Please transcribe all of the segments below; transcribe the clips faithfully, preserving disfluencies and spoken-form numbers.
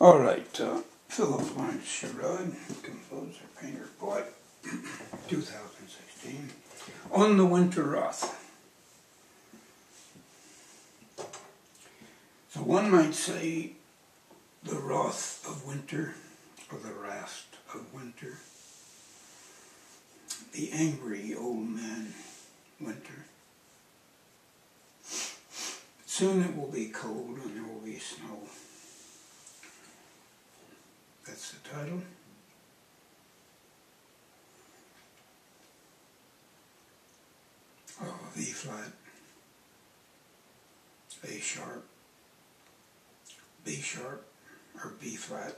All right, uh, Philip Lawrence Sherrod, composer, painter, poet, twenty sixteen, On the Winter Roth. So one might say the wrath of winter, or the wrath of winter, the angry old man winter. Soon it will be cold and there will be snow. That's the title. Oh, V flat, A sharp, B sharp, or B flat,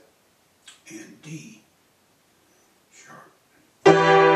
and D sharp. Thank you.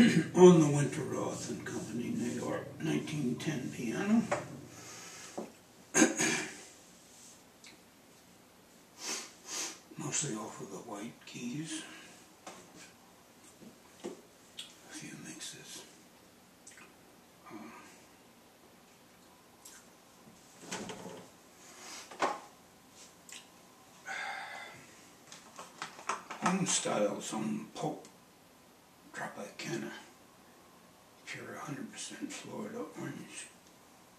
On the Winter Roth and Company, New York, nineteen ten piano. Mostly off of the white keys. A few mixes. Home style, some pop. Tropicana, pure one hundred percent Florida orange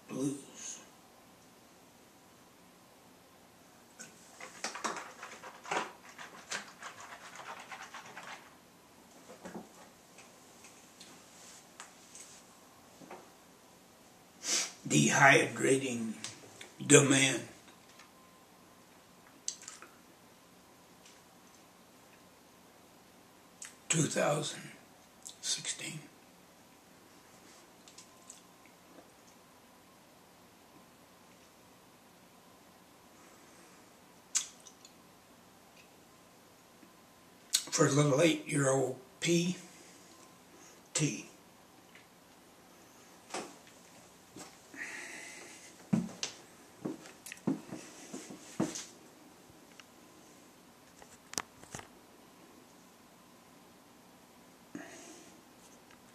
blues. Dehydrating demand. two thousand sixteen. For a little eight-year-old P T.